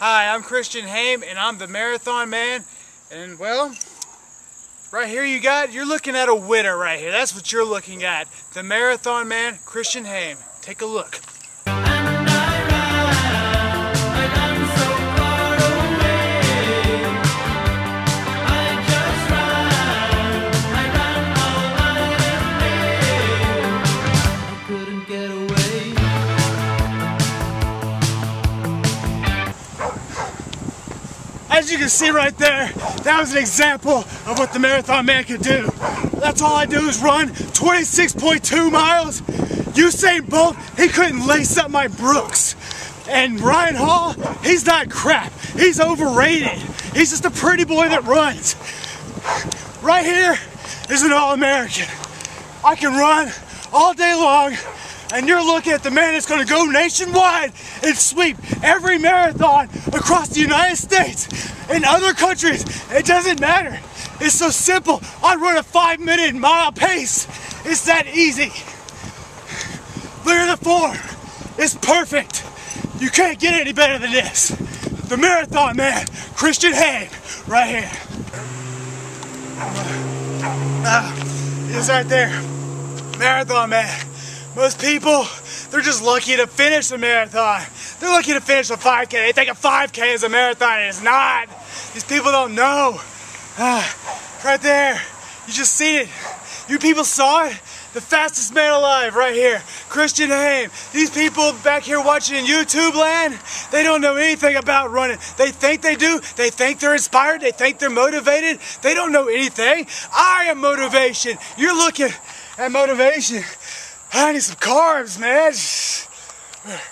Hi, I'm Chrisjen Hayme, and I'm the Marathon Man, and well, right here you're looking at a winner right here. That's what you're looking at. The Marathon Man, Chrisjen Hayme. Take a look. As you can see right there, that was an example of what the Marathon Man could do. That's all I do is run 26.2 miles. Usain Bolt, he couldn't lace up my Brooks. And Ryan Hall, he's not crap. He's overrated. He's just a pretty boy that runs. Right here is an All-American. I can run all day long, and you're looking at the man that's going to go nationwide and sweep every marathon across the United States and other countries. It doesn't matter. It's so simple. I run a 5-minute mile pace. It's that easy. Look at the form. It's perfect. You can't get any better than this. The Marathon Man, Chrisjen Hayme, right here. It's right there. Marathon Man. Most people, they're just lucky to finish a marathon. They're lucky to finish a 5K. They think a 5K is a marathon, and it's not. These people don't know. Right there, you just seen it. You people saw it? The fastest man alive right here, Chrisjen Hayme. These people back here watching in YouTube land, they don't know anything about running. They think they do. They think they're inspired. They think they're motivated. They don't know anything. I am motivation. You're looking at motivation. I need some carbs, man.